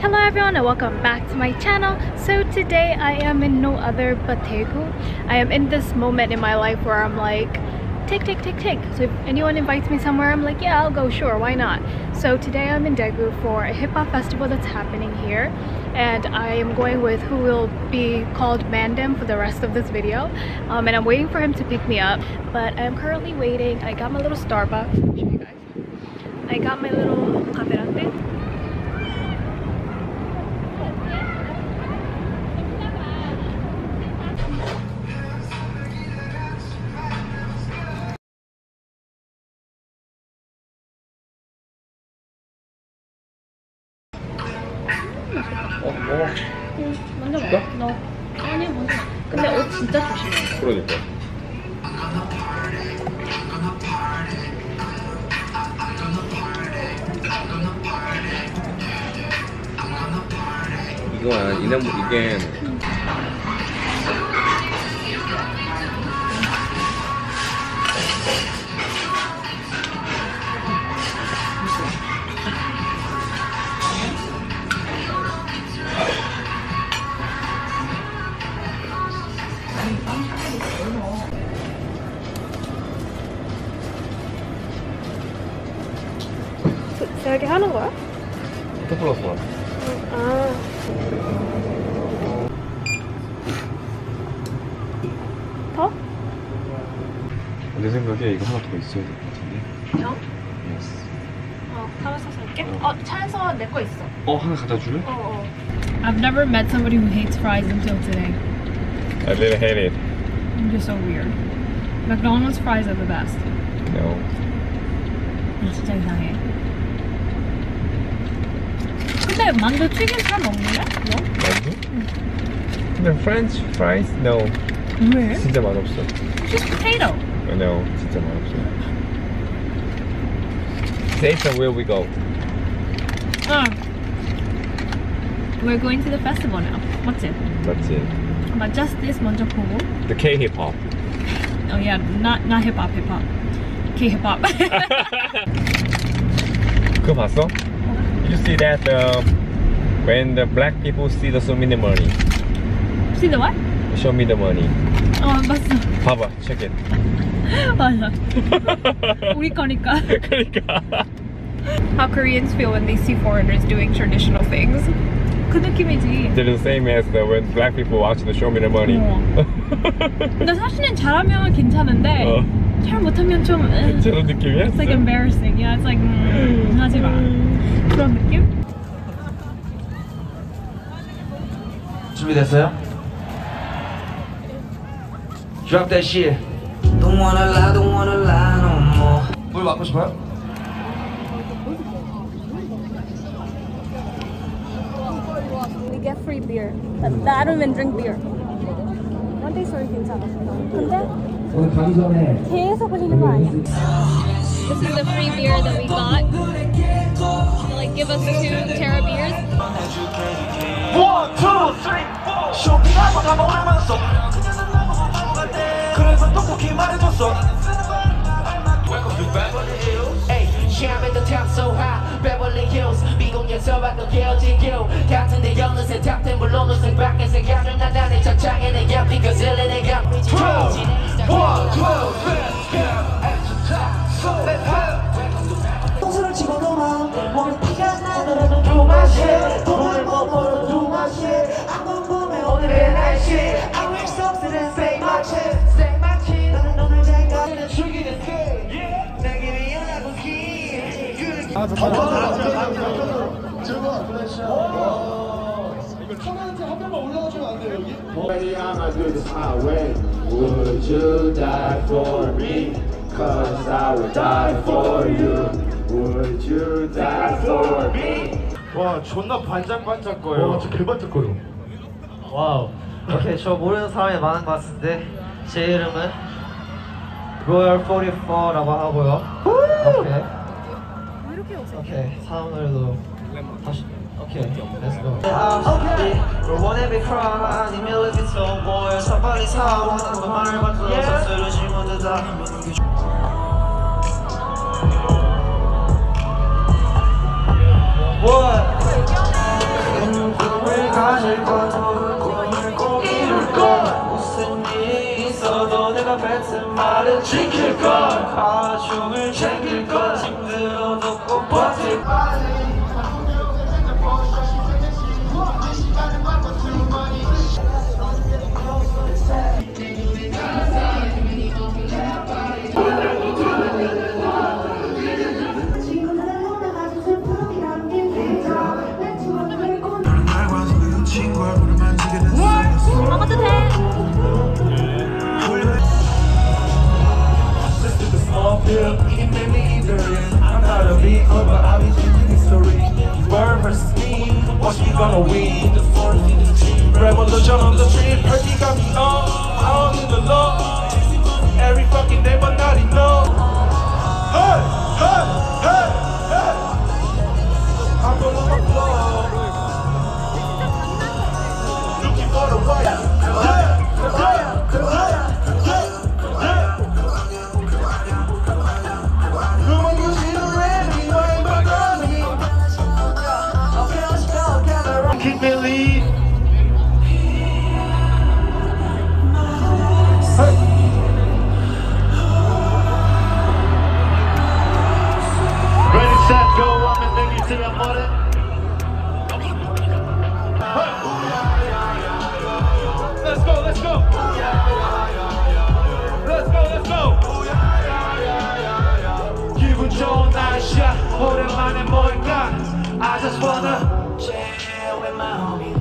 Hello everyone and welcome back to my channel. So today I am in no other but Daegu. I am in this moment in my life where I'm like take. So if anyone invites me somewhere, I'm like, yeah, I'll go, sure, why not? So today I'm in Daegu for a hip-hop festival that's happening here, and I am going with who will be called Mandem for the rest of this video, and I'm waiting for him to pick me up. But I'm currently waiting. I got my little Starbucks. I'll show you guys. I got my little cafe latte. 너 아니 뭔데? 근데 옷 진짜 조심해. 그러니까. 이거 이게 이렇게 하는 거야? 포토 플러스 원. 아. 더? 내 생각에 이거 하나 더 있어야 될 것 같은데. 형? 예스. 사와서 살게. 차에서 내 거 있어. 하나 갖다 줄래? I've never met somebody who hates fries until today. I didn't hate it. You're so weird. McDonald's fries are the best. No. 진짜 이상해. 근데 만두 튀김살 먹는데? 너? 만두? 응. 근데 French fries? No. 왜? 진짜 맛없어. Just potato. No, 진짜 맛없어. Data, where we go? We're going to the festival now. 맞지? 맞지. But just this 먼저 보고. The K-Hip-Hop. Oh yeah, not hip-hop, hip-hop. K-Hip-Hop. 그거 봤어? You see that when the black people see the Show Me the Money. See the what? Show Me the Money. 봤어. 봐봐, check it. 맞아. 우리 거니까. 그러니까. How Koreans feel when they see foreigners doing traditional things. 그 느낌이지. They're the same as when black people watch the Show Me the Money. 근데 사실은 잘하면 괜찮은데 잘 못하면 좀. 그런 느낌이야? It's like embarrassing. Yeah, it's like 하지 마. 그런 느낌? 준비됐어요? Drop that shit. Don't wanna lie, don't wanna lie no more. 물 받고 싶어요? We get free beer. I don't even drink beer. One day sorry 괜찮아. 근데 계속 흘리는 거 아니야? This is the free beer that we got. They like give us 2 Terra beers. 1, 2, 3, 4. 쇼핑하고 다 먹으면서 그래서 똑똑히 말해줬어. Welcome to Beverly Hills. Hey, yeah, I'm at the top so high. Beverly Hills. 미국에서 왔던 개어지교 같은데 영어새 탑텐 물론어색 밖에 생각을 난 안에 차창에 내 옆이 거슬린 애가 12 똥수를 집어넣어 몸에 피가 나는 두 맛이 돈을 먹어도 두 맛이 안 궁금해 오늘의 날씨 I will stop it and say my shit say my shit 나는 오늘 잘 가는 죽이는 그 나에게 미안하고 길 즐거워 플래시야 사람한테 한 번만 올라가주면 안 돼요 여기? Baby, I'm as good as my way. Would you die for me? Cause I would die for you. Would you die for me? 와, 존나 반짝반짝거려. 와, 진짜 개반짝거려. 와우. 오케이, 저 모르는 사람이 많은 것 같은데 제 이름은 Royal 44라고 하고요. 오케이. 왜 이렇게 오세요? 오케이, 사람들도 다시. Okay, let's go. Okay. 원해 비크라 아니면 루비통 모여서 빨리 사오는 거 말해봤자 없어서 질문도 다 꿈을 가질 것도 꿈을 꼭 이룰 것 무슨 일이 있어도 내가 뱉은 말은 지킬 것 가족을 챙길 것 힘들어도 꼭 버틸 것 revolution on the street, hurting got me on. I don't need the law. Every fucking day, but not enough. Hey, hey, hey, hey. I'm gonna my blood. Looking for the wire. Keep me lead. I just wanna chill with my homies.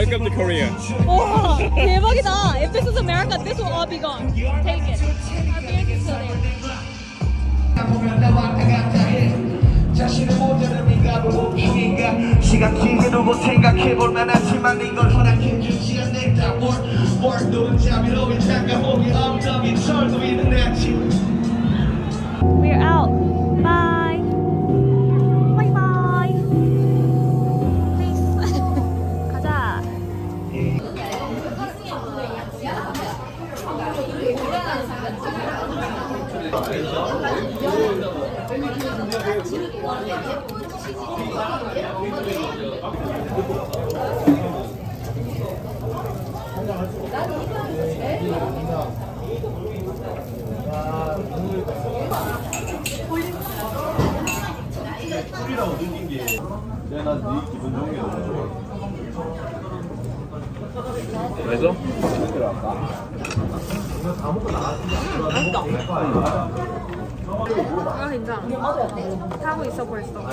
Welcome to Korea. Oh, 대박이다. If this is America, this will all be gone. Take it. We're out. Bye. I 술이라고 느낀 게 내가 네 기분 좋은 게 너무 좋아. 그래서? 다 먹고 나갔지. 아 진짜 타고 있어 벌써.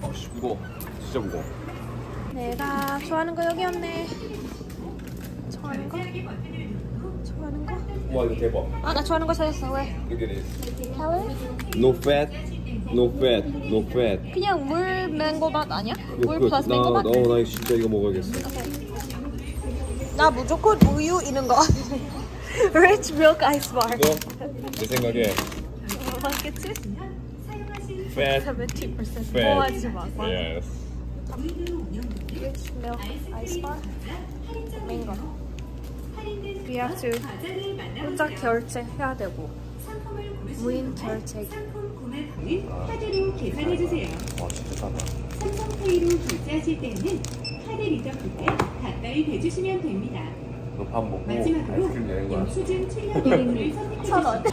아씨 무거워. 진짜 무거워. 내가 좋아하는 거 여기 없네. 좋아하는 거? 좋아하는 거? 와 이거 대박. 아 나 좋아하는 거 찾았어. 왜? Look at this. Color? No fat. No fat. No fat. 그냥 물 맹고맛 아니야? 물 플러스 맹고맛? 나 진짜 이거 먹어야겠어. Okay. 나 무조건 우유 이런 거. Rich milk ice bar. 이거? 내 생각에. 맞겠지? Fat. 70%. 뭐하지 마. Yes. Rich milk ice bar. Mango. We have to 혼자 결제해야 되고 무인 결제. 카드로 계산해 주세요. 와 진짜 싸다. 삼성페이로 결제하실 때는. 카드 리더프 때 가까이 대주시면 됩니다. 밥 먹고 마지막으로 영수증 출력 기능을 선택해 주시면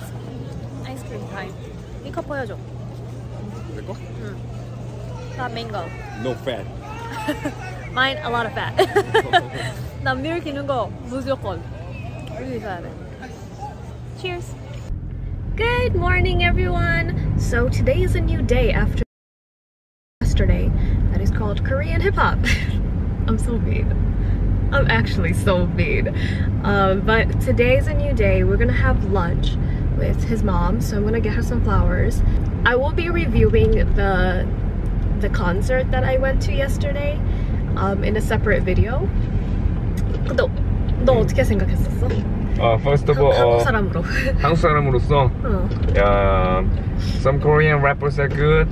아이스크림 타임. 이 컵 보여줘. 내 거? 응. 나 맹고. No fat. Mine a lot of fat. 난 밀 기는 거 무조건. 이거 있어야 돼. Cheers. Good morning everyone. So today is a new day after yesterday. That is called Korean hip-hop. I'm so mean. I'm actually so mean. But today's a new day. We're gonna have lunch with his mom, so I'm gonna get her some flowers. I will be reviewing the concert that I went to yesterday in a separate video. 너 어떻게 생각했었어? First of all, 한국 사람으로서, some Korean rappers are good.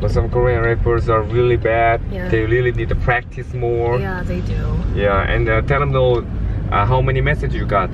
But some Korean rappers are really bad. Yeah. They really need to practice more. Yeah, they do. Yeah, and tell them though, how many messages you got.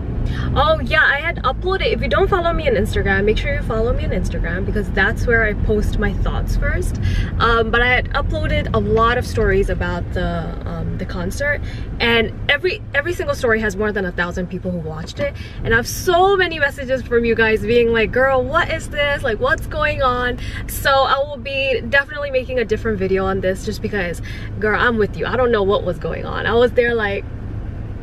Oh yeah, I had uploaded. If you don't follow me on Instagram, make sure you follow me on Instagram because that's where I post my thoughts first. But I had uploaded a lot of stories about the concert, and every single story has more than 1,000 people who watched it. And I have so many messages from you guys being like, "Girl, what is this? Like, what's going on?" So I will be definitely making a different video on this, just because, girl, I'm with you. I don't know what was going on. I was there like,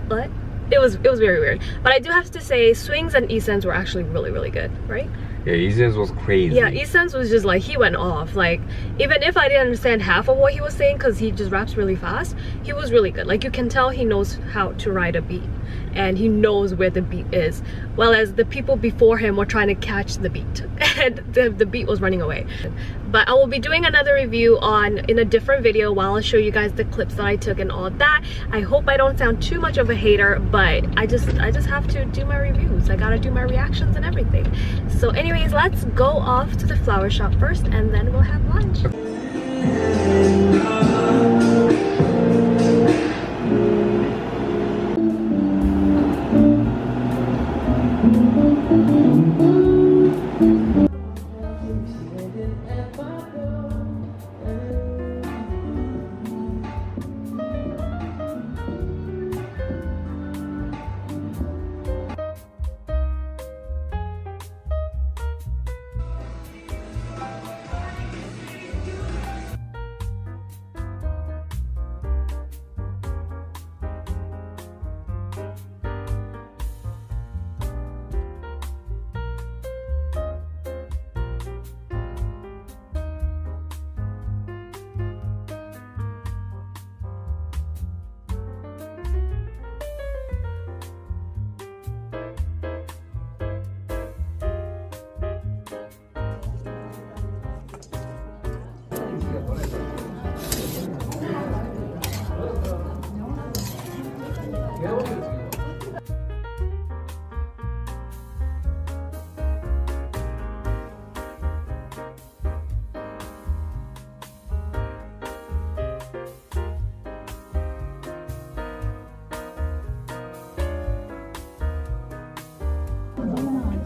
what? It was very weird. But I do have to say Swings and E.Sens were actually really, really good, right? Yeah, E.Sens was crazy. Yeah, E.Sens was just like, he went off. Like, even if I didn't understand half of what he was saying because he just raps really fast, he was really good. Like, you can tell he knows how to ride a beat and he knows where the beat is. Whereas the people before him were trying to catch the beat and the beat was running away. But I will be doing another review in a different video while I'll show you guys the clips that I took and all that. I hope I don't sound too much of a hater, but I just have to do my reviews. I gotta do my reactions and everything. So anyways, let's go off to the flower shop first and then we'll have lunch.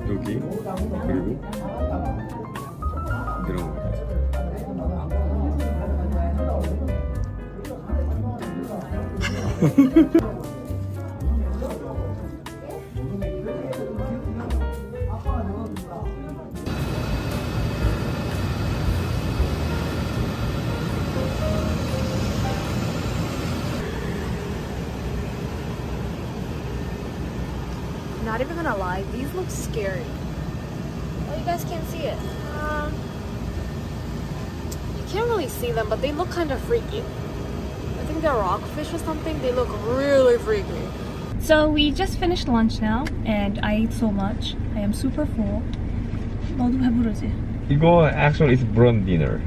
여기 그리고 이런 거. Not even gonna lie, these look scary. Well, you guys can't see it. You can't really see them, but they look kind of freaky. I think they're rockfish or something. They look really freaky. So we just finished lunch now, and I ate so much. I am super full. 너도 배부르지? 이거 actually is brunch dinner.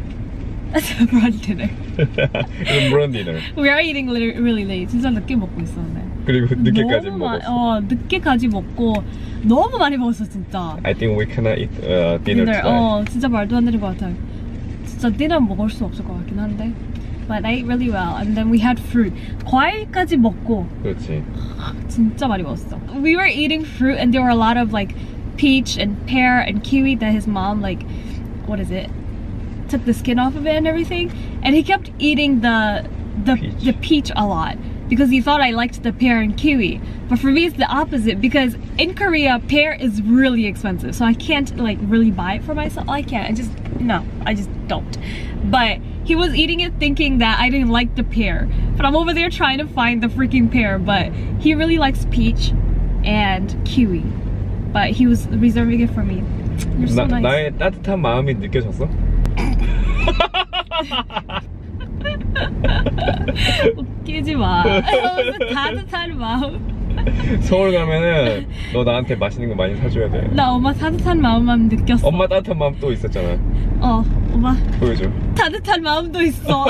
That's a brunch dinner. It's a brunch dinner. We are eating really late. 진짜 늦게 먹고 있었네. 그리고 늦게까지 먹었어. 늦게까지 먹고 너무 많이 먹었어 진짜. I think we cannot eat dinner tonight. 진짜 말도 안 되는 것 같아. 진짜 dinner 먹을 수 없을 것 같긴 한데. But I ate really well, and then we had fruit. 과일까지 먹고. 그렇지. 진짜 많이 먹었어. We were eating fruit, and there were a lot of like peach and pear and kiwi that his mom like, what is it? Took the skin off of it and everything, and he kept eating the peach a lot because he thought I liked the pear and kiwi. But for me, it's the opposite because in Korea, pear is really expensive, so I can't like really buy it for myself. I can't. I just don't. But he was eating it thinking that I didn't like the pear, but I'm over there trying to find the freaking pear. But he really likes peach and kiwi, but he was reserving it for me. You're so nice. 나의 따뜻한 마음이 느껴졌어? 웃기지 마. 따뜻한 마음. 서울 가면은 너 나한테 맛있는 거 많이 사줘야 돼. 나 엄마 따뜻한 마음만 느꼈어. 엄마 따뜻한 마음 또 있었잖아. 엄마. 보여줘. 따뜻한 마음도 있어.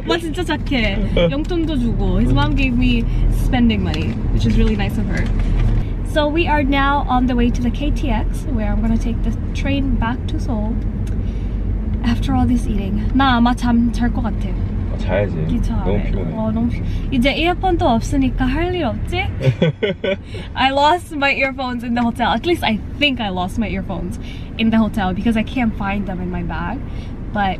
엄마 진짜 착해. 용돈도 주고. His mom gave me spending money, which is really nice of her. So we are now on the way to the KTX, where I'm gonna take the train back to Seoul. After all this eating, 나 아마 잠 잘 것 같아. 자야지. 너무 피곤해. 너무 이제 이어폰도 없으니까 할 일 없지? I lost my earphones in the hotel. At least I think I lost my earphones in the hotel because I can't find them in my bag. But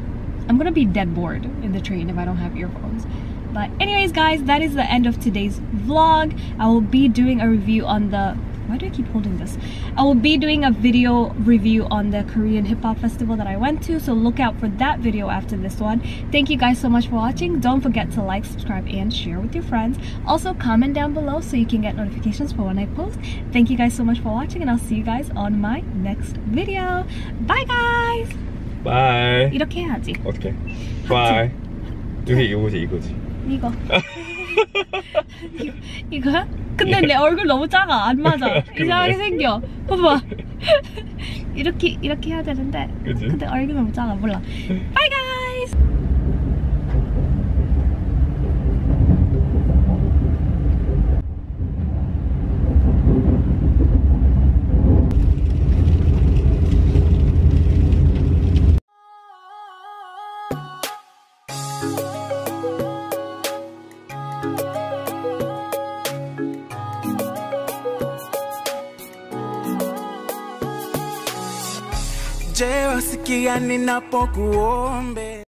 I'm gonna be dead bored in the train if I don't have earphones. But anyways, guys, that is the end of today's vlog. I will be doing a review on the. Why do I keep holding this? I will be doing a video review on the Korean hip-hop festival that I went to, so look out for that video after this one. Thank you guys so much for watching. Don't forget to like, subscribe, and share with your friends. Also, comment down below so you can get notifications for when I post. Thank you guys so much for watching, and I'll see you guys on my next video. Bye, guys! Bye! 이렇게 해야지. 어떻게? Bye! 이거지. 이거. 이거야? 근데 내 얼굴 너무 작아. 안 맞아. 이상하게 생겨. 봐봐. 이렇게 해야 되는데. 그치? 근데 얼굴 너무 작아. 몰라. Bye guys. Jeroski ani na pokuombe.